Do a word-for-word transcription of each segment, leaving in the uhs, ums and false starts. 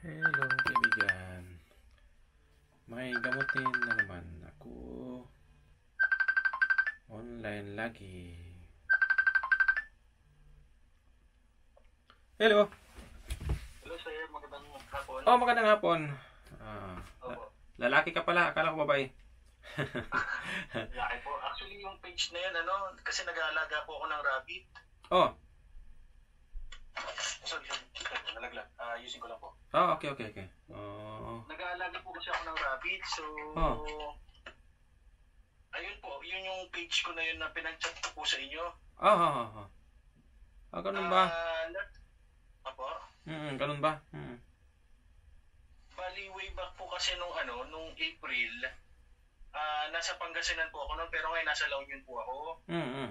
Hello kaibigan, may gamutin na naman ako. Online lagi. Hello. Hello sir, magandang hapon. Oh, magandang hapon. Ah, oh, lalaki ka pala, akala ko babae. Lalaki po. Actually yung page na yan ano, kasi nag-aalaga po ako ng rabbit. Oh. Sorry, nalaglag. Ah, uh, using ko lang po. Ah, oh, okay, okay, okay. Oh. Nag-aalaga po kasi ako ng rabbit, so oh. Ayun po, yun yung page ko na yun na pinag-chat ko po sa inyo. Ah, oh, oh, oh. Ah, ganun ba? Ah, uh, apo? Mm, ganun ba? Mm. Bali, way back po kasi nung ano, nung April, ah, uh, nasa Pangasinan po ako noon, pero ngayon nasa La Union po ako. Mm, mm.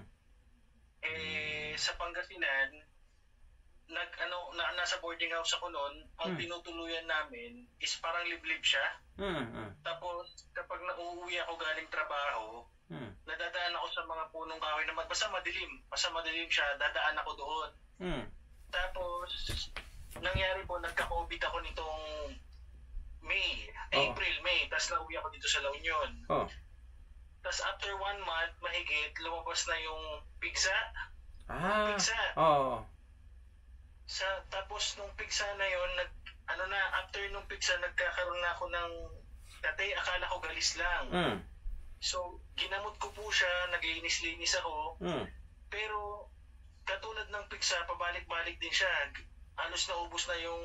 Eh, sa Pangasinan, nag ano na, nasa boarding house ako noon. Ang mm. tinutuluyan namin is parang liblib siya. Mm, mm. Tapos kapag nauuwi ako galing trabaho, mm. nadadaan ako sa mga punong kahoy na magbasa madilim. Basta madilim siya, dadaan ako doon. Mm. Tapos nangyari po, nagka-COVID ako nitong May, oh. April, May. Tapos nauwi ako dito sa La Union. Oh. Tapos after one month, mahigit, lumabas na yung pigsa. Ah, pigsa. Oo. Oh. Sa tapos nung pigsa na yon, nag ano na after nung pigsa nagkakaroon na ako ng dati akala ko galis lang. Mm. So ginamot ko po siya, naglinis-linis ako. Mm. Pero katulad ng pigsa, pabalik-balik din siya. Halos naubos na yung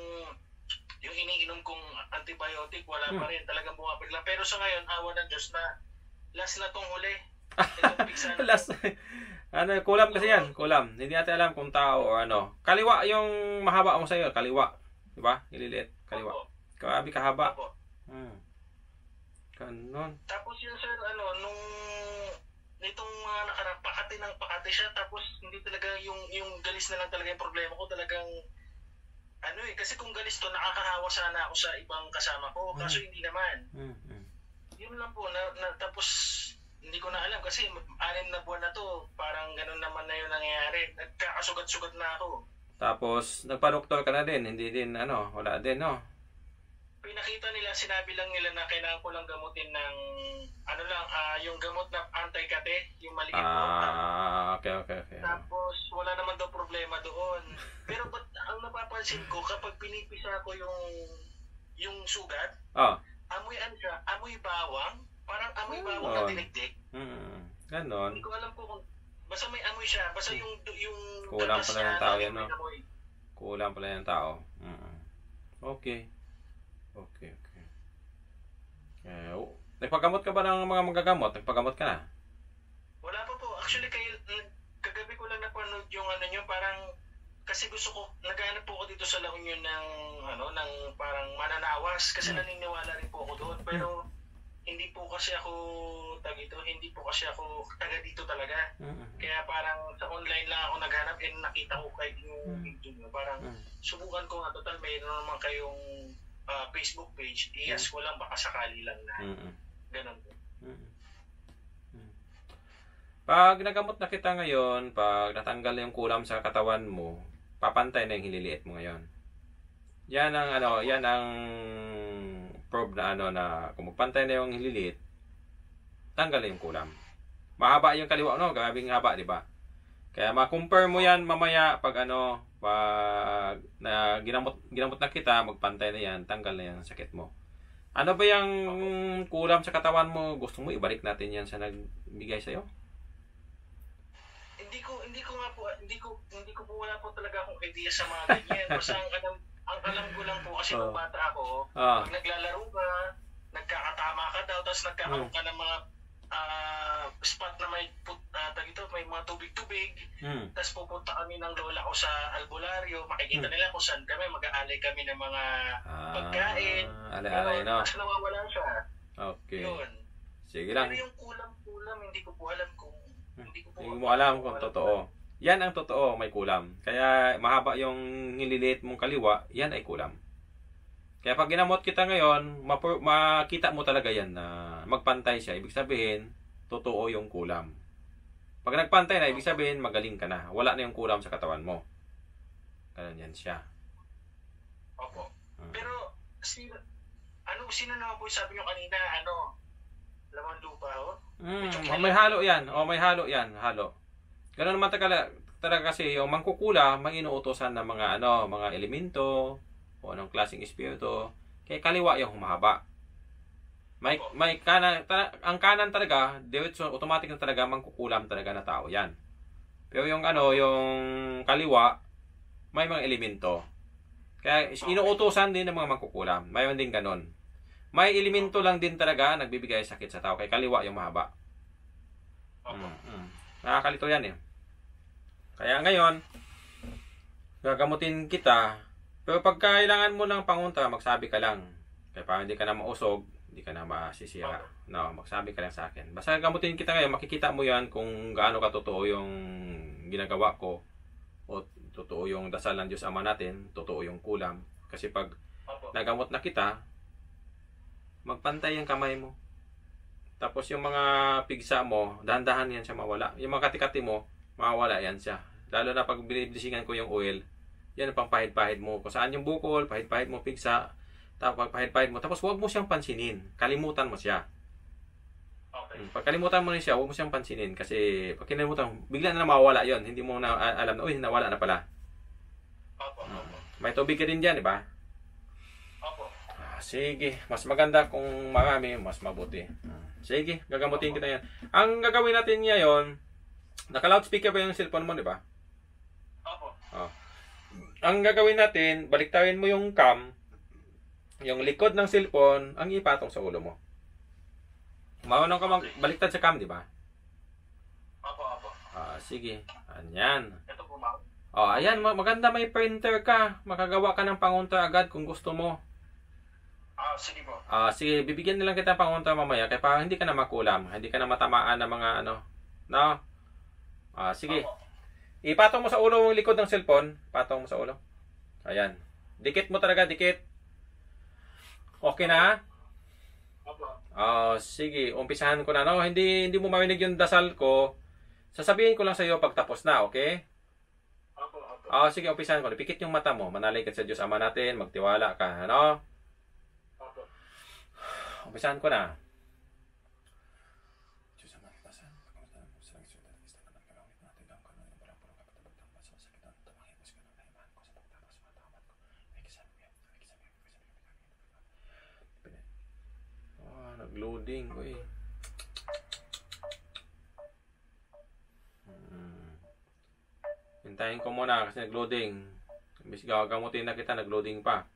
yung iniinom kong antibiotic, wala mm. pa rin, talagang bumabagla. Pero sa ngayon, awa ng Diyos na last na tong huli. Itong last. Ano, kulam kasi yan, kulam. Hindi natin alam kung tao o ano. Kaliwa yung mahaba mo sa'yo, kaliwa. Diba? Ililiit, kaliwa. Kabi kahaba. Hmm. Ganon. Tapos yun sir, ano, nung nitong mga uh, nakarap, pakati ng pakati siya, tapos hindi talaga yung, yung galis na lang talaga yung problema ko, talagang ano eh, kasi kung galis to, nakakahawa sana ako sa ibang kasama ko, kaso hmm. hindi naman. Hmm. Hmm. Yun lang po, na, na, tapos hindi ko na alam kasi anim na buwan na to, parang ganun naman na yun nangyayari. Nagkakasugat-sugat na ako. Tapos nagpa-doktor ka na din, hindi din ano, wala din no? Pinakita nila, sinabi lang nila na kailangan ko lang gamutin ng ano lang, uh, yung gamot na anti-kate, yung maliit na. Ah, okay, okay, okay. Tapos wala naman daw problema doon. Pero but, ang napapansin ko, kapag pinipisa ko yung yung sugat, oh. amoy ano siya, amoy bawang. Parang amoy bawang oh. na dinigdig. Hmm. Ganon. Hindi ko alam po kung basta may amoy siya. Basta yung yung kulang pala ng tao yan, no? Kulang pala ng tao. Mm. Okay. Okay, okay. Eh, oh. Nagpagamot ka ba ng mga magagamot? Nagpagamot ka na? Wala pa po. Actually, kayo, kagabi ko lang napanood yung ano nyo, parang kasi gusto ko, naghahanap po ako dito sa La Union ng ano, ng parang mananawas kasi hmm. naniniwala rin po ako doon. Pero hmm. hindi po kasi ako tag ito, hindi po kasi ako taga dito talaga. Uh-huh. Kaya parang sa online lang ako naghanap and nakita ko kayo yung video nyo. Parang uh-huh. subukan ko nga, total mayroon naman kayong uh, Facebook page. I-ask ko lang, baka sakali lang na. Uh-huh. Ganun po. Uh-huh. Pag nagamot na kita ngayon, pag natanggal yung kulam sa katawan mo, papantay na yung hililiit mo ngayon. Yan ang ano, yan ang probe na ano na kung magpantay na yung hililit, tanggal na yung kulam. Mahaba yung kaliwa, no? Grabing haba, di ba? Kaya ma-compare mo yan mamaya pag ano, pag na, ginamot, ginamot na kita, magpantay na yan, tanggal na yan ang sakit mo. Ano ba yung kulam sa katawan mo? Gusto mo ibalik natin yan sa nagbigay sa'yo? Hindi ko, hindi ko nga po, hindi ko, hindi ko po, wala po talaga akong idea sa mga ganyan. Basta ang alam, ang alam ko lang po kasi nung oh. bata ako, oh. pag naglalaro ka, nagkakatama ka daw, tapos nagkakaroon ka ng mga uh, spot na may, put, uh, tagito, may mga tubig-tubig, mm. tapos pupunta kami ng lola ko sa Albularyo, makikita mm. nila kung saan kami, mag-aalay kami ng mga ah, pagkain, alay-alay, no? Tapos nawawala siya. Okay. Yun. Sige lang. Pero yung kulam-kulam, hindi ko po alam kung, hindi ko po hindi mo alam kung, kung totoo. Alam. Yan ang totoo, may kulam. Kaya mahaba yung nililiit mong kaliwa, yan ay kulam. Kaya pag ginamot kita ngayon, makita mo talaga yan na magpantay siya. Ibig sabihin, totoo yung kulam. Pag nagpantay na, ibig sabihin, magaling ka na. Wala na yung kulam sa katawan mo. Ganun yan siya. Opo. Pero si, ano, sino na po sabi nyo kanina, ano, lamang lupa, o? Oh? Mm, oh, may halo yan, o oh, may halo yan, halo. Ganun naman talaga, talaga kasi yung mangkukula, may inuutosan ng mga, ano, mga elemento, o anong klaseng espiritu, kaya kaliwa yung humahaba. May, may kanan, ta, ang kanan talaga, diretso, automatic na talaga, mangkukulam talaga na tao yan. Pero yung ano, yung kaliwa, may mga elemento. Kaya inuutosan din ng mga mangkukulam. Mayroon din ganun. May elemento lang din talaga nagbibigay sakit sa tao. Kaya kaliwa yung mahaba. Mm, mm. Nakakalito yan eh. Kaya ngayon, gagamutin kita. Pero pag kailangan mo ng pangunta, magsabi ka lang. Kaya parang hindi ka na mausog, hindi ka na masisira. No, magsabi ka lang sa akin. Basta gamutin kita ngayon, makikita mo yan kung gaano ka totoo yung ginagawa ko. O totoo yung dasal ng Diyos Ama natin, totoo yung kulam. Kasi pag nagamot na kita, magpantay ang kamay mo. Tapos yung mga pigsa mo, dahan-dahan yan siya mawala. Yung mga katikati mo, mawala yan siya. Lalo na pag binibdisingan ko yung oil, yan ang pangpahid-pahid mo. Kung saan yung bukol, pahid-pahid mo, pigsa, tapos pahid-pahid mo. Tapos huwag mo siyang pansinin, kalimutan mo siya. Okay. Pag kalimutan mo na siya, huwag mo siyang pansinin. Kasi pag kinalimutan, bigla na mawala yon. Hindi mo na alam na, uy, nawala na pala. Opo, opo. Hmm. May tubig ka din dyan, di ba? Opo. Ah, sige, mas maganda kung marami, mas mabuti. Hmm. Sige, gagamutin opo. Kita yan. Ang gagawin natin ngayon, naka-loudspeaker ba yung cellphone mo, di ba? Opo. Oh. Ang gagawin natin, baliktarin mo yung cam, yung likod ng cellphone, ang ipatong sa ulo mo. Marunong ka magbaliktad sa cam, di ba? Opo, opo. Ah, sige. Ayan. Ito po, ma'am. Oh, ayan. Maganda may printer ka. Makagawa ka ng pangunta agad kung gusto mo. Ah, sige po. Ah, sige. Bibigyan nilang kita ng pangunta mamaya. Kaya parang hindi ka na makulam. Hindi ka na matamaan ng mga ano. No? Ah, sige. Opo. Ipatong mo sa ulo yung likod ng cellphone. Patong mo sa ulo. Ayan. Dikit mo talaga, dikit. Okay na? Opo. Ah, uh, sige, umpisahan ko na, no? Hindi hindi mo marinig yung dasal ko. Sasabihin ko lang sa iyo pag tapos na, okay? Opo, opo. Ah, uh, sige, umpisahan ko. Pikit yung mata mo. Manalay ka sa Diyos Ama natin, magtiwala ka, ano? Opo. Umpisahan ko na. Loading, uy. Hmm. Hintayin ko muna kasi nag-loading. Imbis gagamutin na kita, nag-loading pa.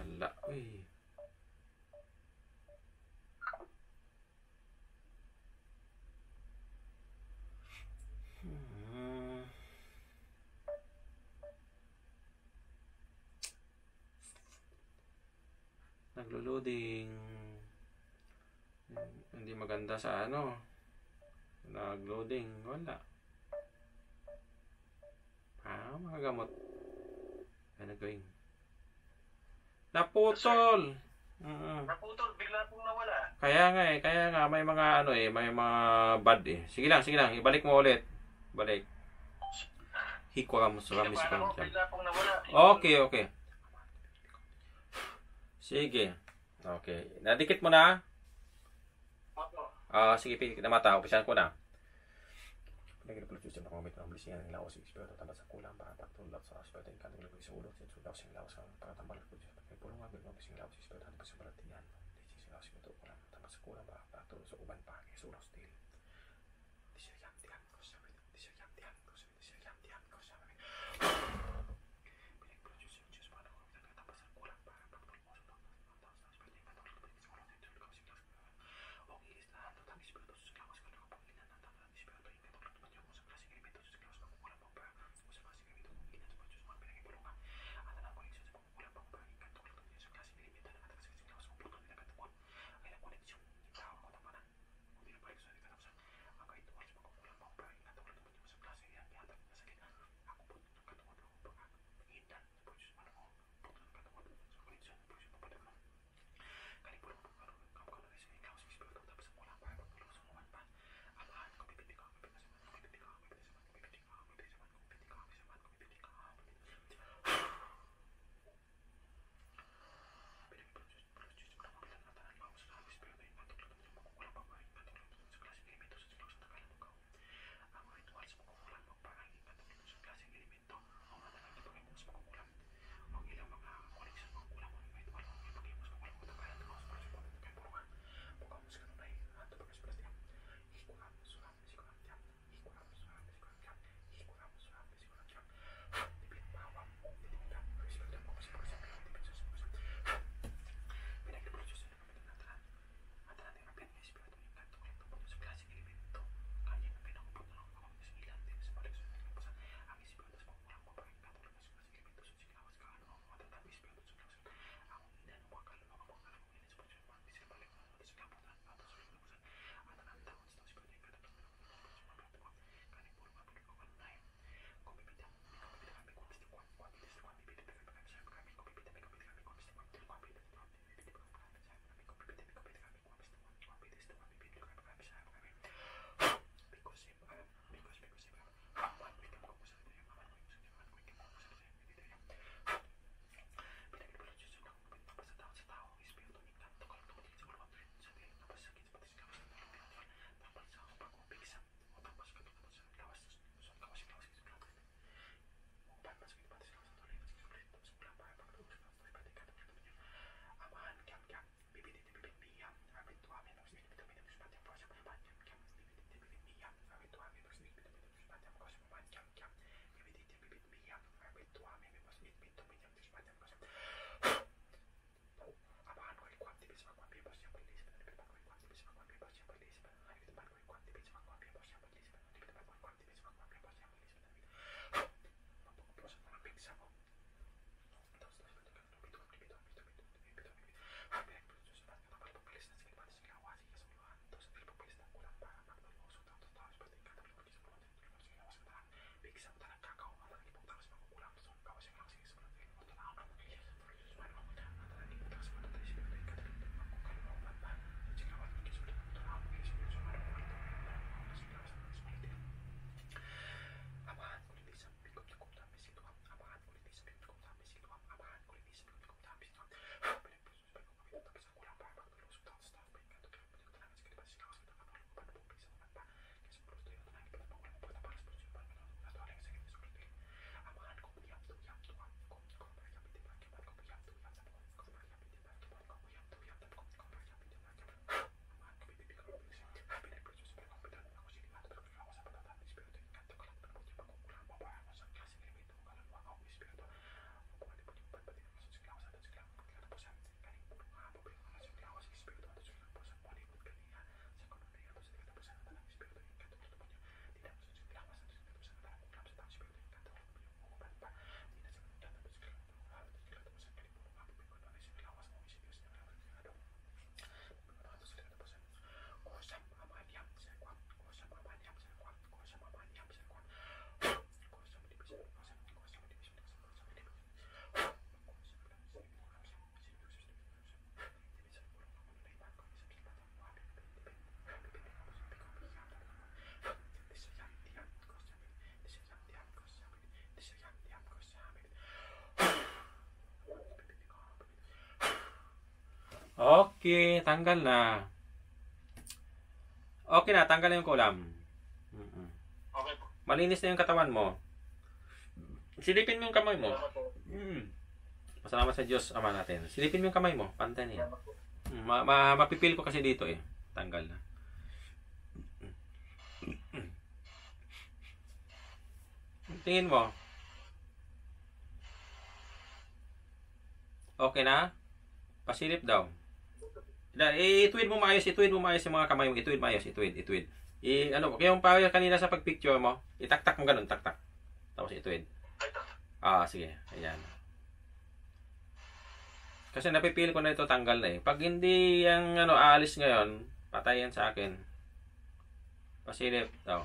Ala, uy. Naglo-loading. Hindi maganda sa ano. Nagloading. Wala. Ah, mga gamot. Ano gawin? Naputol! Uh-huh. Naputol. Bigla pong nawala. Kaya nga eh. Kaya nga. May mga ano eh. May mga bad eh. Sige lang. Sige lang. Ibalik mo ulit. Balik. Hikuram. Suramis. Bigla pong nawala. Okay. Okay. Sige. Okay. Nadikit mo na? Opo. Ah, uh, sige, pikit na mata. Upisan ko na. Nagre produce ng comment ng blessing ng laos expert tama sa kulang para pagtulak sa aspect ng kanila sa ulo sa sudak sa laos para tambal ko sa pulong ng blessing laos expert tama sa baratian. This is laos expert kulang tama sa kulang para pagtulak sa uban pa sa ulo stil. This is yang tiang ko sa this is yang tiang ko sa this is yang tiang ko sa. Oke, tanggal na. Oke na, tanggal na yung kulam. Okay. Malinis na yung katawan mo. Silipin mo yung kamay mo. Mm. Masalamat sa Diyos, Ama natin. Silipin mo yung kamay mo. Pantay niya. Ma ma mapipil ko kasi dito eh. Tanggal na. Tingin mo. Okay na? Pasilip daw. I-tweet mo maayos, i-tweet mo maayos yung mga kamay mo. I-tweet maayos, i-tweet, i-tweet. I, ano, kaya yung pawil kanina sa pag-picture mo, itaktak mo ganun, taktak. Tapos i-tweet. Ah, sige. Ayan. Kasi napipil ko na ito, tanggal na eh. Pag hindi yung ano, aalis ngayon, patay yan sa akin. Pasilip daw.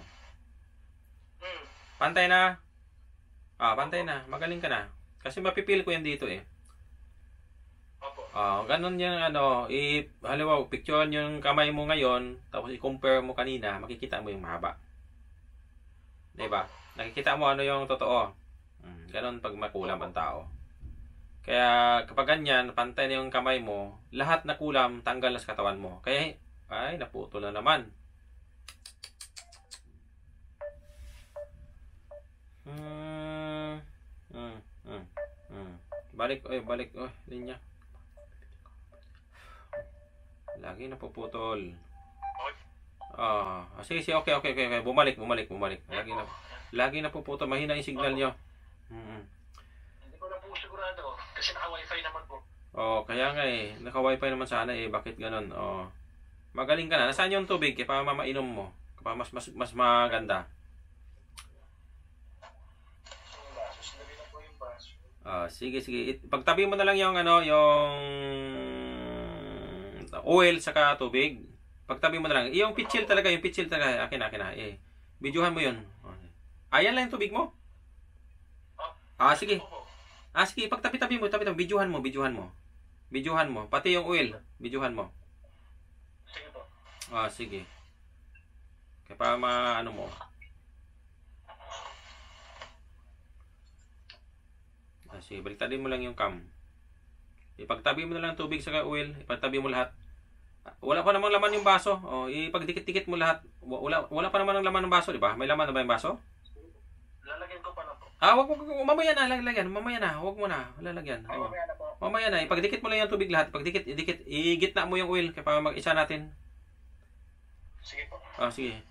Pantay na. Ah, pantay na. Magaling ka na. Kasi mapipil ko yan dito eh. Ah, uh, ganun yung ano, i halimbawa picturean yung kamay mo ngayon, tapos i-compare mo kanina, makikita mo yung mahaba. 'Di ba? Nakikita mo ano yung totoo. Mm, ganun pag makulam ang tao. Kaya kapag ganyan, pantay na yung kamay mo, lahat na kulam tanggal na sa katawan mo. Kaya ay naputol na naman. Hmm. Hmm. Hmm. hmm. Balik, oy, balik, oy, linya. Lagi napuputol. Ah, oh, sige, sige, okay, okay, okay. Bumalik, bumalik, bumalik. Lagi na lagi napuputol. Mahina yung signal niyo. Mm-hmm. Hindi ko na po sigurado kasi naka-Wi-Fi naman po. Oh, kaya nga eh. Naka-Wi-Fi naman sana eh. Bakit ganun? Oh. Magaling ka na. Nasaan yung tubig? Kaya para mamainom mo. Para mas mas mas maganda. Ah, oh, sige, sige. Pagtabi mo na lang yung ano, yung oil saka tubig. Pagtabi mo na lang. Yung pitchil talaga, yung pitchil talaga. Akin, akin na. Eh, videohan mo yun. Ayan lang yung tubig mo. Ah, sige. Ah, sige. Pagtabi-tabi mo, tabi-tabi. Videohan mo, videohan mo. Videohan mo. Pati yung oil. Videohan mo. Sige po. Ah, sige. Kaya para ma-ano mo. Ah, sige. Baliktadin mo lang yung cam. Ipagtabi mo na lang tubig saka oil. Ipagtabi mo lahat. Wala pa namang laman yung baso. O, ipagdikit-dikit mo lahat. Wala, wala pa naman ang laman ng baso, di ba? May laman na ba yung baso? Lalagyan ko pa na po. Ah, wag, wag, wag, mamaya na, lalagyan. Mamaya na, wag mo na. Lalagyan. Ay, mamaya na po. Mamaya na. Ipagdikit mo lang yung tubig lahat. Ipagdikit, idikit. Igitna mo yung oil kaya para mag-isa natin. Sige po. Ah, sige.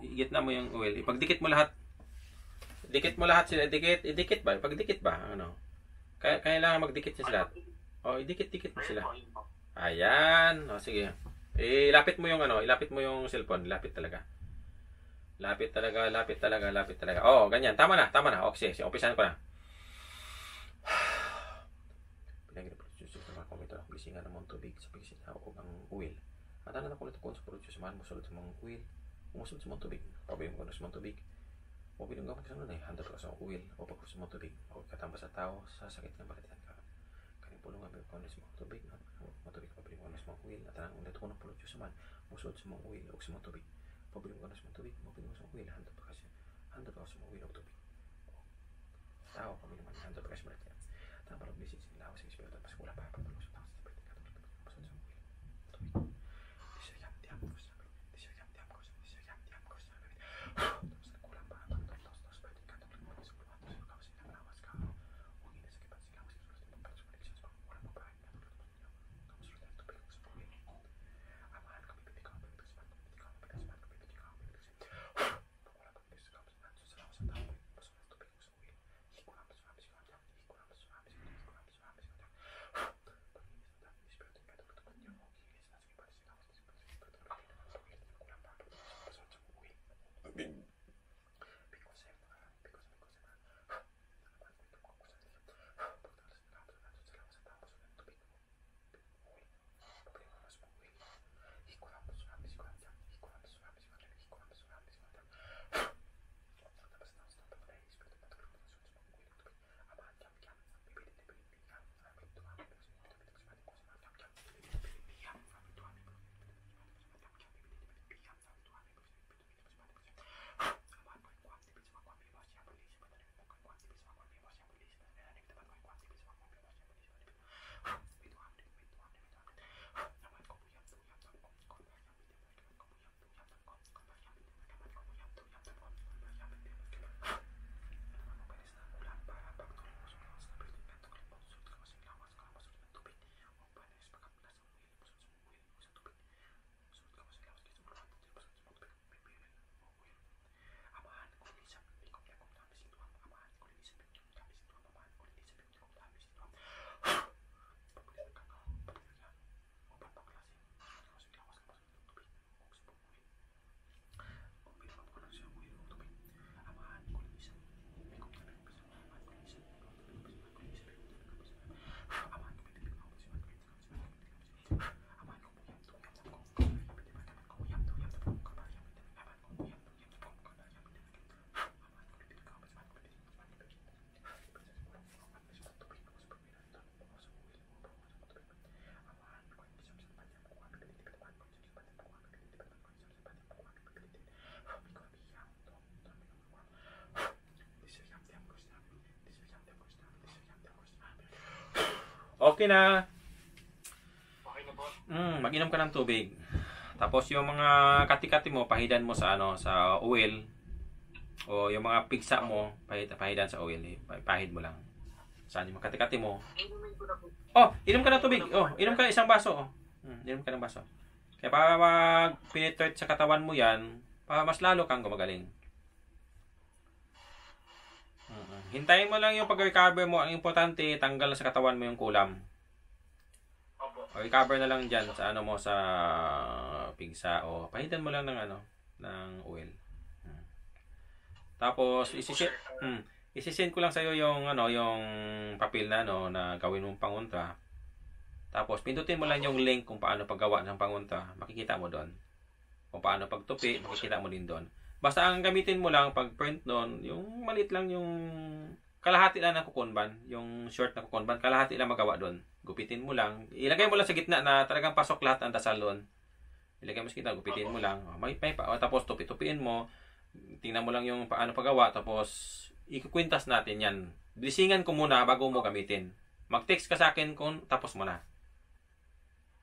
Igitna mo yung oil. Ipagdikit mo lahat. Dikit mo lahat sila. Dikit, idikit ba? Pagdikit ba? Ano? Kaya, kailangan magdikit siya lahat. O, idikit-dikit mo sila. Ayan. O, sige. Ilapit mo yung ano. Ilapit mo yung cellphone. Ilapit talaga. Lapit talaga, lapit talaga, lapit talaga. Oh, ganyan. Tama na, tama na. Okay, sige. Umpisahan ko na. Pinag-produce naman ko ito. Gisingan naman tubig sa pagsin ako ng oil. Matanan ako nito kung sa produce man. Musulod sa mga oil. Musulod sa mga tubig. Pabayong ko na sa mga tubig. O pinunggang pagsan nun eh. Handal ko sa oil. O pagkos sa mga tubig. O katamba sa tao. Sasakit ng bakitihan ka. Kaling pulungan. Pagkos ko na sa mga tubig. Mga tubig. Pabayong ko na sa mga oil. Matanan ko nito kung produce man. Musulod sa mga oil. O sa mga tubig. Pabili mo ka na sa mga tubig, mabili mo ka sa mga wheel, handap ka kasi, handap ka sa mga wheel o tubig. Tao, pabili mo ka, handap ka sa mga wheel. Tama lang, bisis, ilawas ang espiritu, tapos wala pa, pabili mo sa tangas, tapos wala pa, pabili mo sa wheel, tubig. Disayam, diam ko sa mga wheel, disayam, diam ko sa mga wheel, disayam, diam ko sa mga wheel. Tapos nagkulang pa, tapos tapos tapos, pwede ka, tapos pwede ka, tapos pwede ka, tapos ilawas ka. Huwag ina sa kipan, ilawas ka, tapos pwede ka, tapos wala mo pa, tapos pwede ka, tapos pwede ka, tapos pwede ka, tapos pwede ka. Okay na. Okay na po. Mm, mag-inom ka ng tubig. Tapos yung mga kati-kati mo, pahidan mo sa ano, sa oil. O yung mga pigsa mo, pahid, pahidan sa oil. Eh. Pahid mo lang. Saan yung mga kati-kati mo? Oh, inom ka ng tubig. Oh, inom ka isang baso. Oh. Mm, inom ka ng baso. Kaya para mag-penetrate sa katawan mo yan, para mas lalo kang gumagaling. Hintayin mo lang yung pag-recover mo. Ang importante, tanggal na sa katawan mo yung kulam. Opo. O recover na lang dyan sa ano mo, sa pigsa. O pahidan mo lang ng ano, ng oil. Hmm. Tapos, isisend, hmm, isisend ko lang sa'yo yung ano, yung papel na ano, na gawin mong pangunta. Tapos, pindutin mo lang yung link kung paano paggawa ng pangunta. Makikita mo doon. Kung paano pagtupi, makikita mo din doon. Basta ang gamitin mo lang pag print nun, yung maliit lang yung kalahati lang ng kukonban, yung short na kukonban, kalahati lang magawa doon. Gupitin mo lang. Ilagay mo lang sa gitna na talagang pasok lahat ang dasal doon. Ilagay mo sa gitna, gupitin mo lang. O, may, may, o, tapos tupi-tupiin mo. Tingnan mo lang yung paano paggawa. Tapos ikukwintas natin yan. Blisingan ko muna bago mo gamitin. Mag-text ka sa akin kung tapos mo na.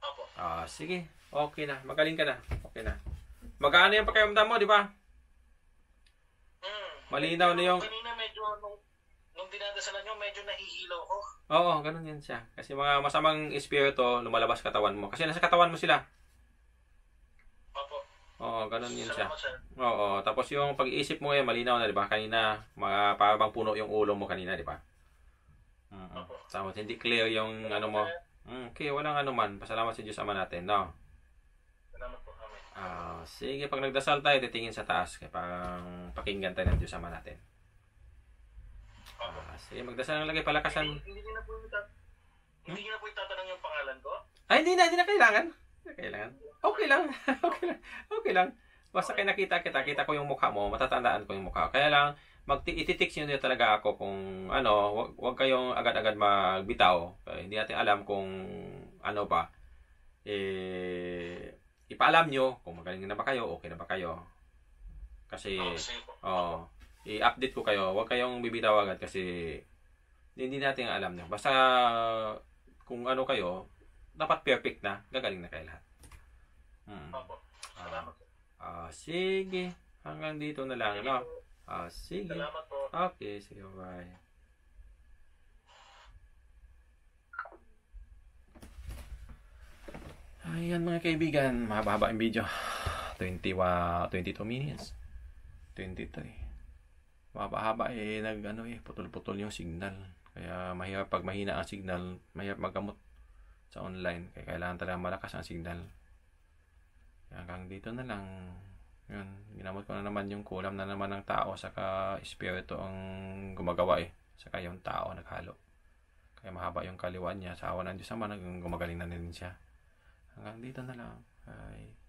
Opo. Ah, sige. Okay na. Magaling ka na. Okay na. Mag-aano yung pakiramdam mo, di ba? Malinaw na yung... Kanina medyo, nung, nung dinadasalan nyo, medyo nahihilo ko. Oo, ganun yan siya. Kasi mga masamang espiritu, lumalabas katawan mo. Kasi nasa katawan mo sila. Opo. Oo, ganun yun siya. Oo, tapos yung pag-iisip mo eh, malinaw na, di ba? Kanina, parang puno yung ulo mo kanina, di ba? Uh-huh. Tapos hindi clear yung ano mo. Okay, walang ano man. Pasalamat sa Diyos Ama natin, no? Salamat po, amen. Ah, sige, pag nagdasal tayo, titingin sa taas. Kaya parang pakinggan tayo ng Diyos Ama natin. Ah, sige, magdasal lang lagi, palakasan. Hindi niyo na po itatanong. Hindi niyo na po itatanong yung pangalan ko? Ay, hindi na, hindi na kailangan. Hindi na kailangan. Okay lang. Okay lang. Okay lang. Basta kaya nakita kita, kita ko yung mukha mo, matatandaan ko yung mukha. Kaya lang, mag-ititik nyo talaga ako kung ano, wag, wag kayong agad-agad magbitaw. Eh, hindi natin alam kung ano ba. Eh, ipaalam nyo kung magaling na ba kayo, okay na ba kayo. Kasi, oh, i-update ko kayo. Wag kayong bibitaw agad kasi hindi natin alam nyo. Basta kung ano kayo, dapat perfect na. Gagaling na kayo lahat. Hmm. Salamat. Ah, ah, sige. Hanggang dito na lang. No? Ah, sige. Salamat po. Okay, sige. Bye. Ayan mga kaibigan. Mahaba-haba yung video. twenty-one, twenty-two minutes. twenty-three. Mahaba-haba eh. Nag, ano, eh putol-putol yung signal. Kaya mahirap pag mahina ang signal. Mahirap magkamot sa online. Kaya kailangan talaga malakas ang signal. Hanggang dito na lang. Yun, ginamot ko na naman yung kulam na naman ng tao, saka espiritu ang gumagawa eh. Saka yung tao naghalo. Kaya mahaba yung kaliwaan niya. Sa awa ng Diyos naman, gumagaling na rin siya. Hanggang dito na lang. Ay.